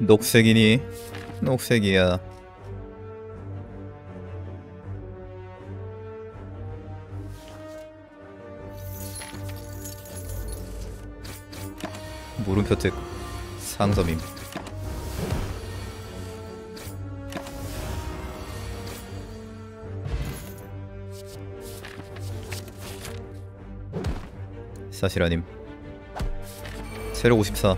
녹색이니? 녹색이야. 물음표 특 상점임. 사실 아님. 체력 54.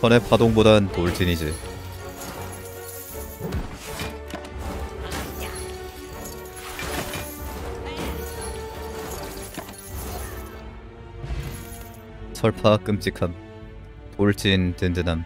선의 파동보단 돌진이지. 철파 끔찍함, 돌진 든든함.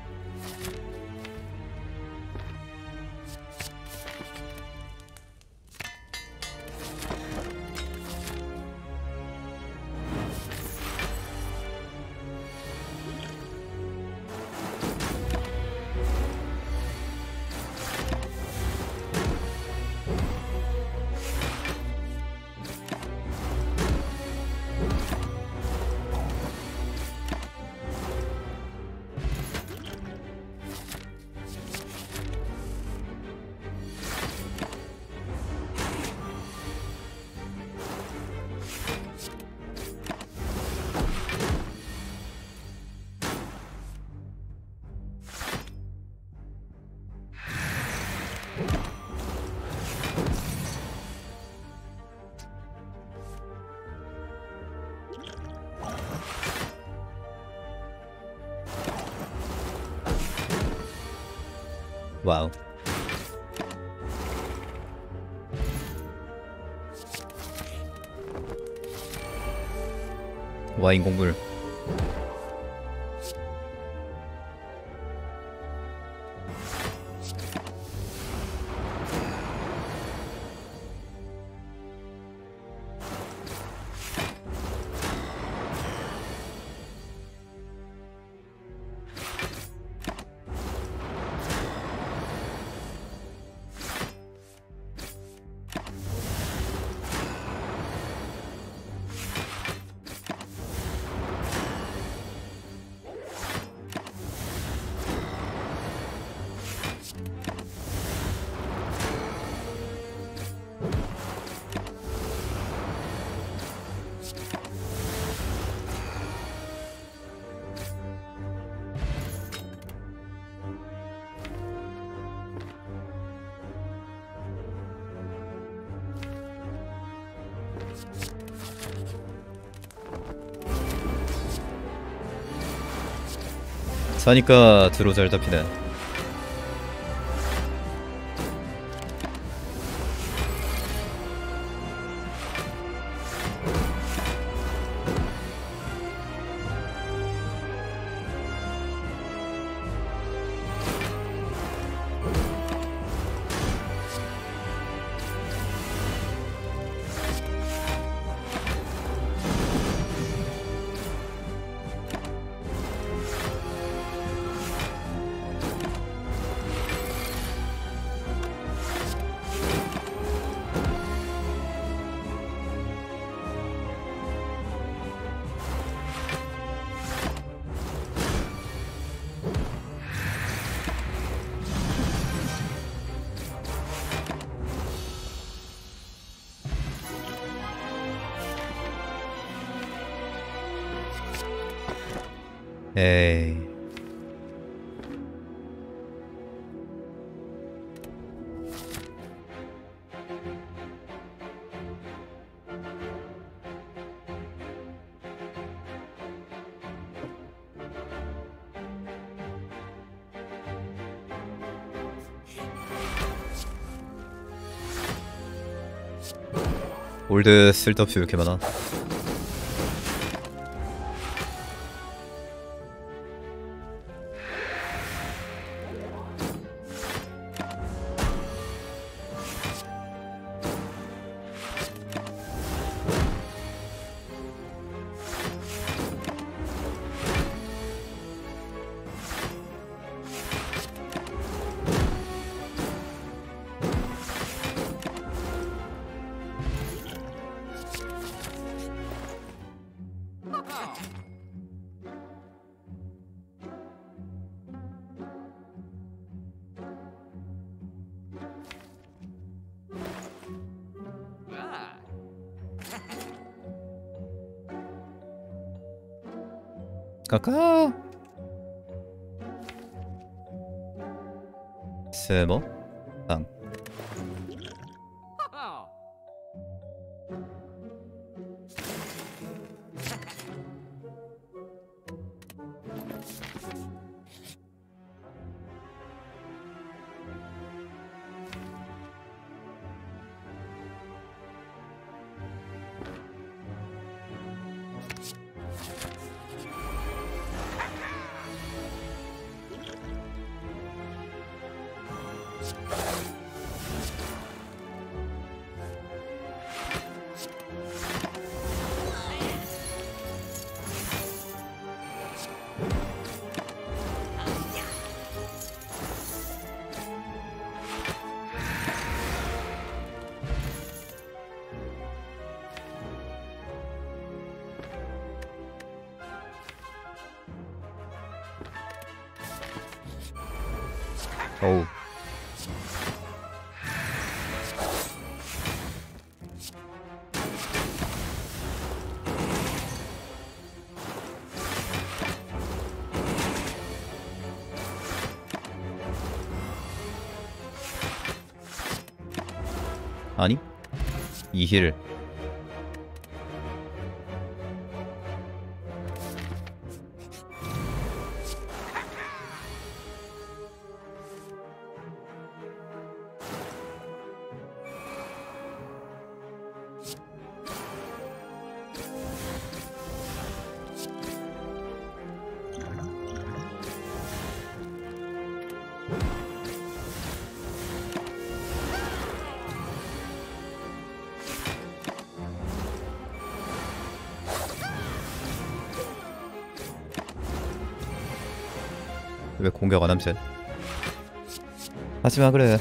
와우. 와인 공물. 사니까 드로 잘 잡히네. 에이. 올드 쓸데없이 왜 이렇게 많아? 까까 세모 땅 어우 아니 이 힐 왜 공격 안 함세? 하지마 그래.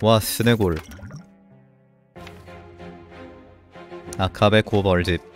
와 스네골. 아카베 고벌집.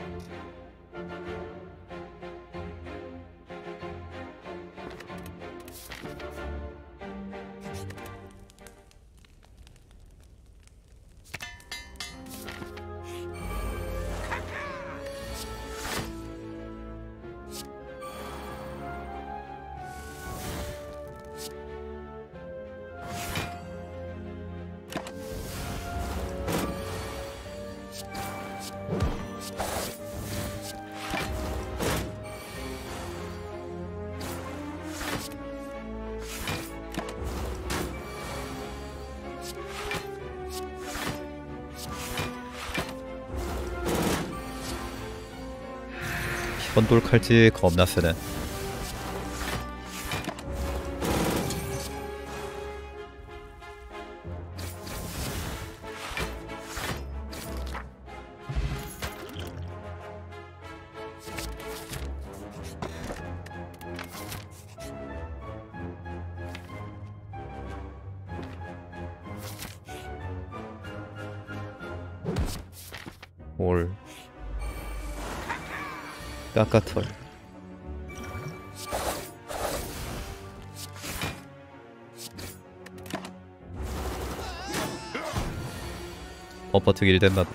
건돌 칼질 겁나 쓰네. 올 까까털 버퍼트기 1댄 맛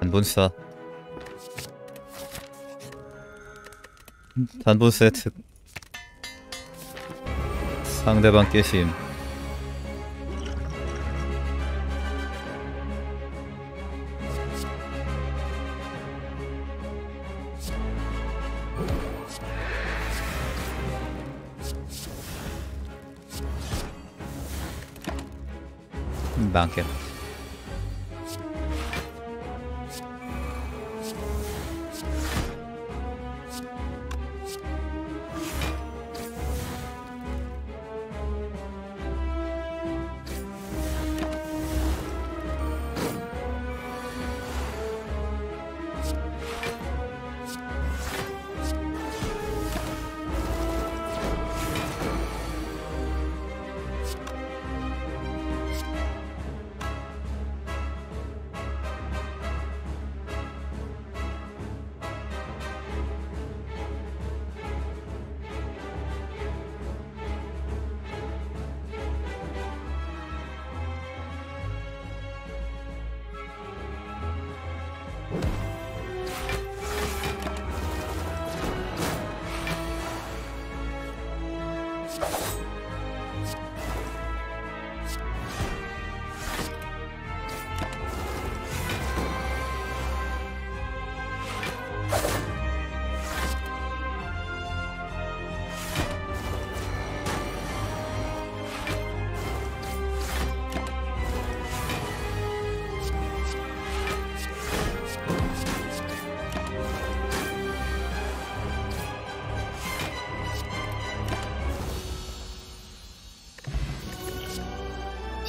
단본사 단본사의 특 상대방 깨심. 망겜.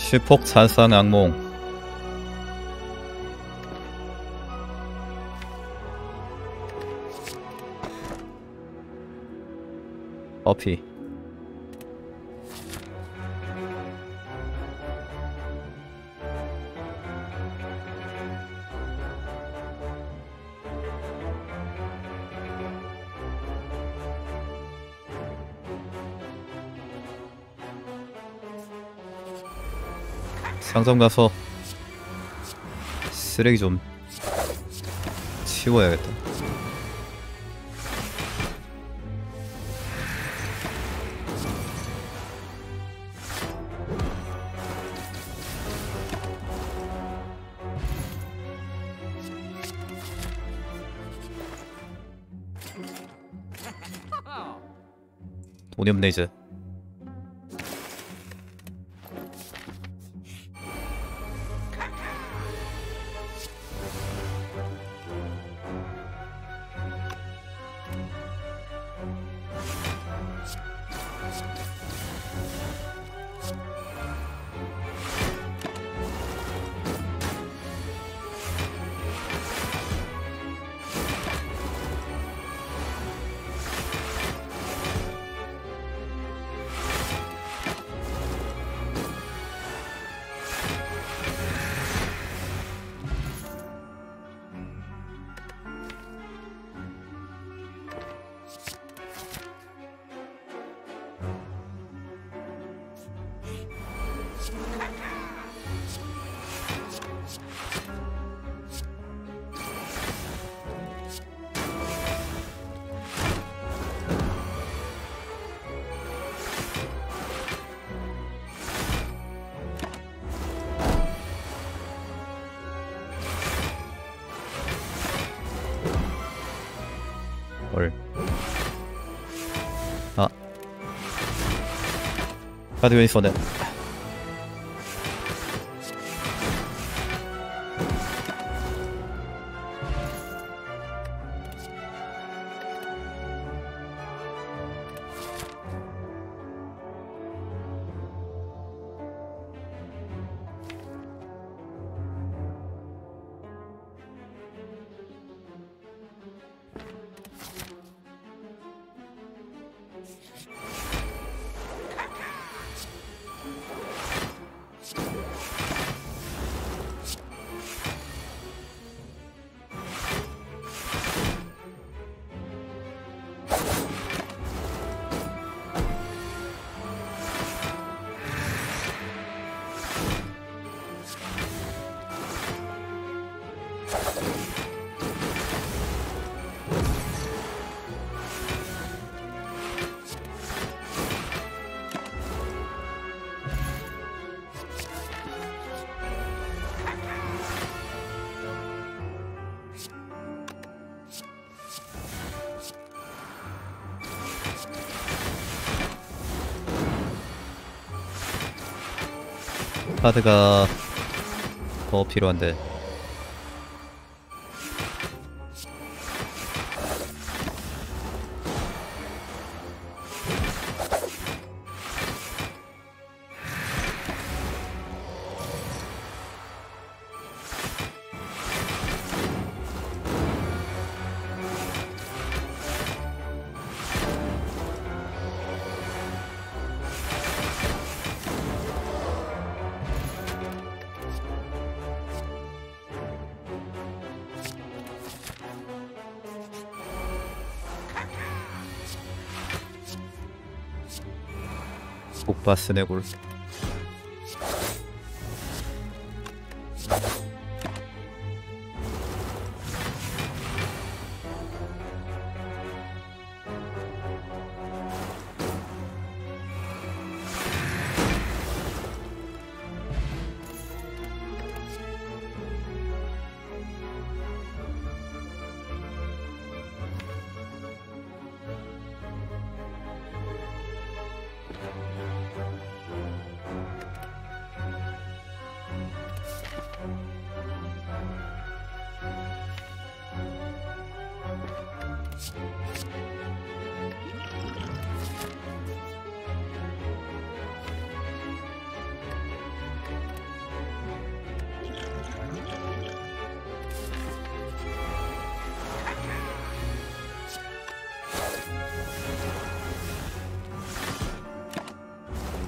실폭 잔상 악몽. 어피. 상점 가서 쓰레기 좀 치워야겠다. 돈이 없네 이제. 카드 왜 있었네. 카드가 더 필요한데 스네골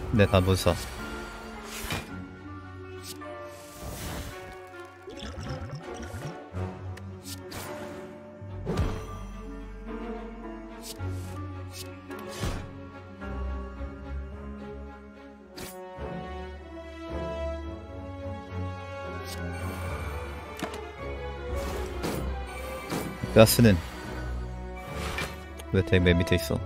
네, 다 무사. 가스는 왜 덱 맨 밑에 있어?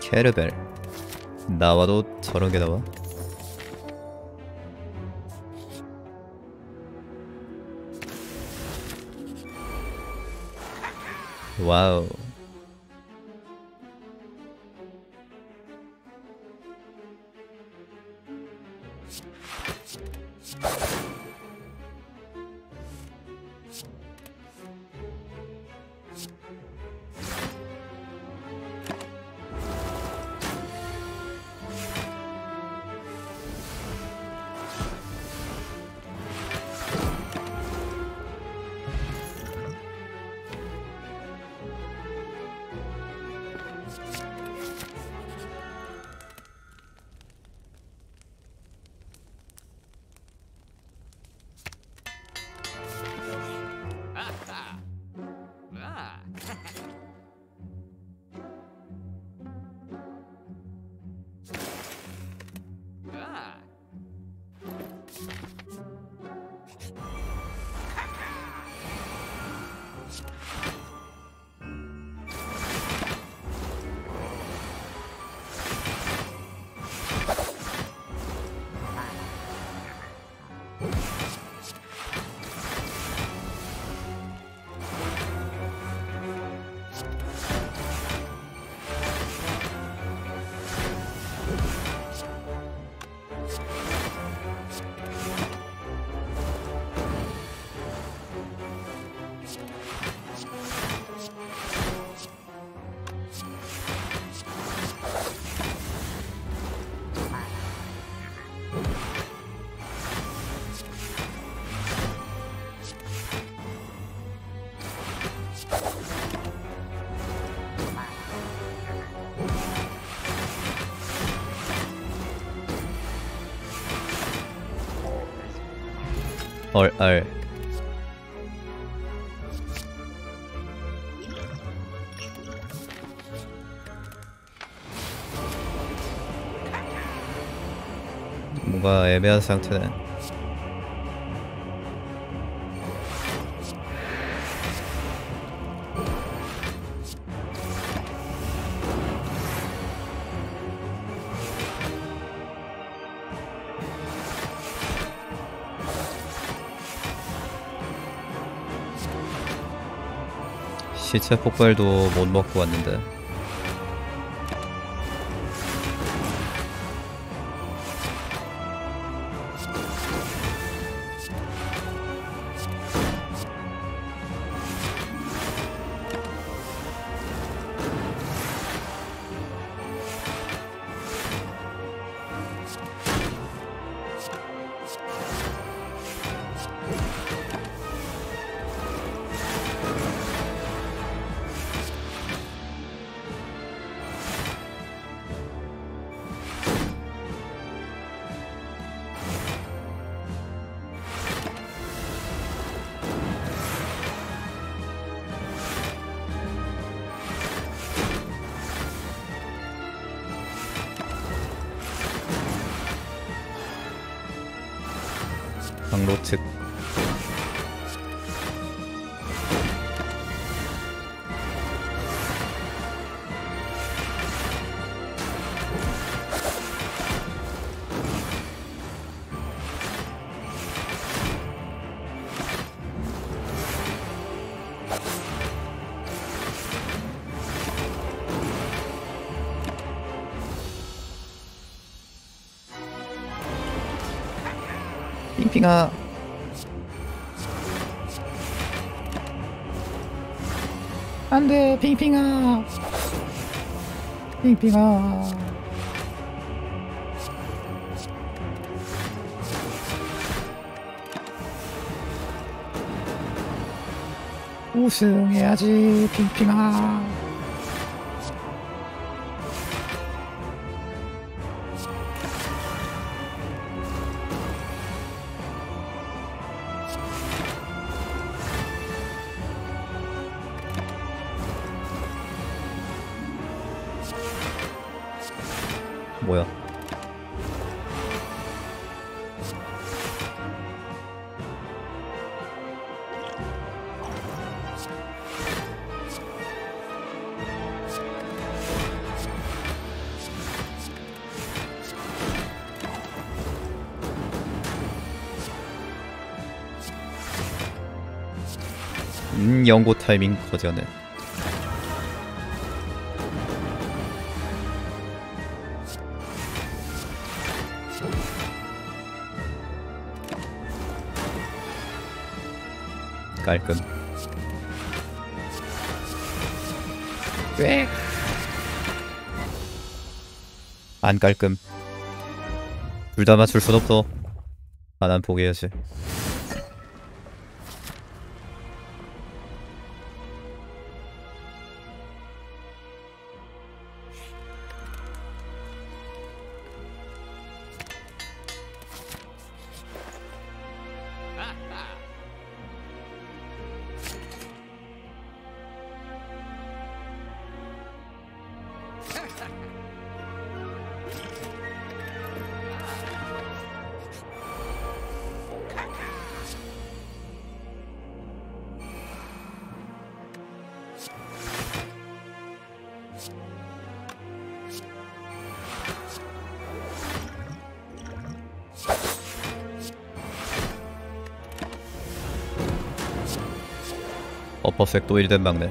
캐르벨 나와도 저런게 나와? 와우 얼얼. 뭔가 애매한 상태네. 시체 폭발도 못 먹고 왔는데. 강로측 핑핑아. 안돼 핑핑아. 핑핑아. 우승해야지 핑핑아. 뭐야? 연고 타이밍 거지하네. 깔끔. 왜? 안 깔끔. 둘 다 맞출 순 없어. 아, 난 포기해야지. 어퍼색 또 1된 막내.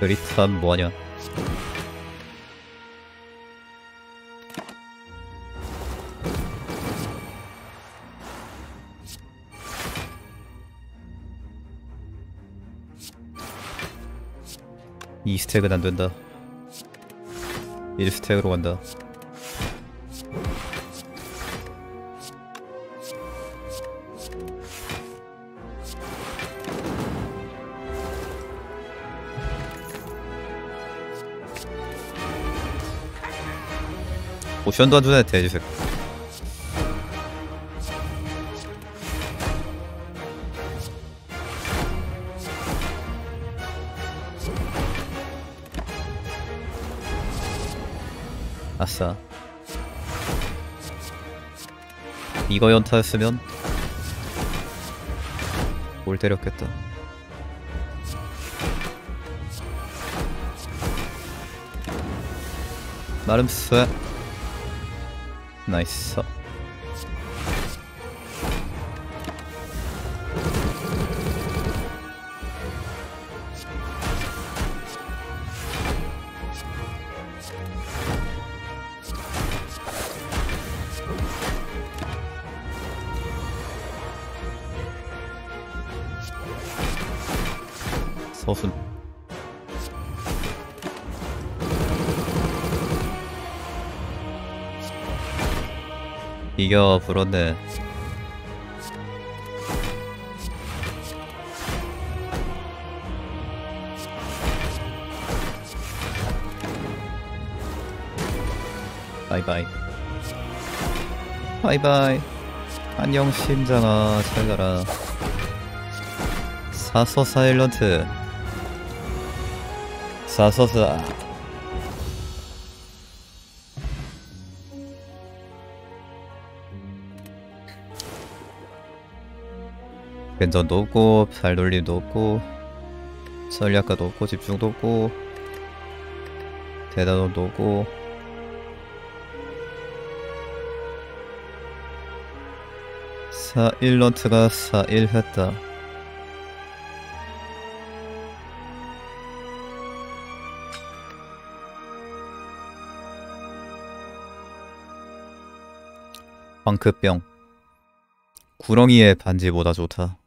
드리턴 뭐하냐. 이 스택은 안 된다. 1스택으로 간다. 오션도 안 주네, 대지색. 아싸. 이거 연타였으면 뭘 때렸겠다. 나름 쎄. 나이스. 서순 이겨 불었네. 바이바이 바이바이. 안녕 심장아, 잘 가라. 사서 사일런트 사서사. 벤전도 없고 발놀림도 없고 전략가도 없고 집중도 없고 대단원도 없고 사일런트가 사일했다. 방크병. 구렁이의 반지보다 좋다.